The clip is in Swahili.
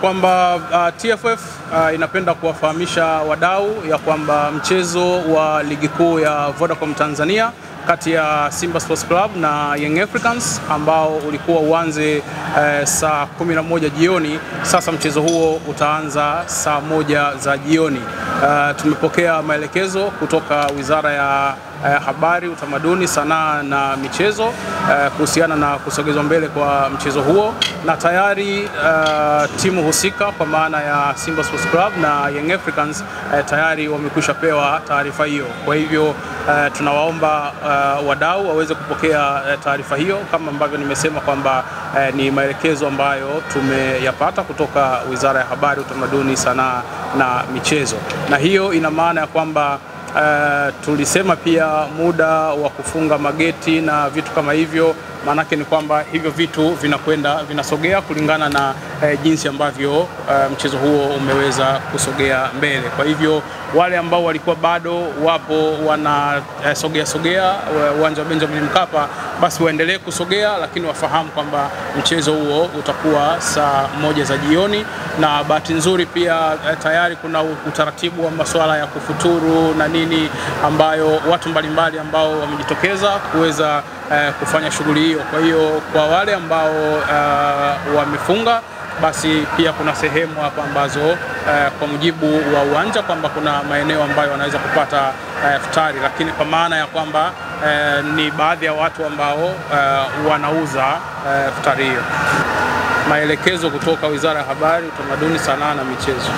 Kwamba TFF inapenda kuwafahamisha wadau ya kwamba mchezo wa ligi kuu ya Vodacom Tanzania kati ya Simba Sports Club na Young Africans ambao ulikuwa uanze saa 11 jioni, sasa mchezo huo utaanza saa 1 za jioni. Tumepokea maelekezo kutoka Wizara ya Habari, Utamaduni, Sanaa na Michezo kuhusiana na kusogezwa mbele kwa mchezo huo, na tayari timu husika kwa maana ya Simba Sports Club na Young Africans tayari wamekwishapewa taarifa hiyo. Kwa hivyo tunawaomba wadau waweze kupokea taarifa hiyo kama ambavyo nimesema kwamba ni maelekezo ambayo tumeyapata kutoka Wizara ya Habari, Utamaduni, Sanaa na Michezo. Na hiyo ina maana ya kwamba tulisema pia muda wa kufunga mageti na vitu kama hivyo, manake ni kwamba hivyo vitu vinasogea kulingana na jinsi ambavyo mchezo huo umeweza kusogea mbele. Kwa hivyo wale ambao walikuwa bado wapo wanasogea uwanja wa Benjamin Mkapa, basi waendelee kusogea, lakini wafahamu kwamba mchezo huo utakuwa saa 1 za jioni. Na bahati nzuri pia tayari kuna utaratibu wa masuala ya kufuturu na nini ambayo watu mbalimbali ambao wamejitokeza kuweza kufanya shughuli hiyo. Kwa hiyo kwa wale ambao wamefunga, basi pia kuna sehemu hapa ambazo kwa mujibu wa uwanja kwamba kuna maeneo ambayo wanaweza kupata futari, lakini kwa maana ya kwamba ni baadhi ya watu ambao wanauza futari hiyo. Maelekezo kutoka Wizara ya Habari, Utamaduni, Sanaa na Michezo.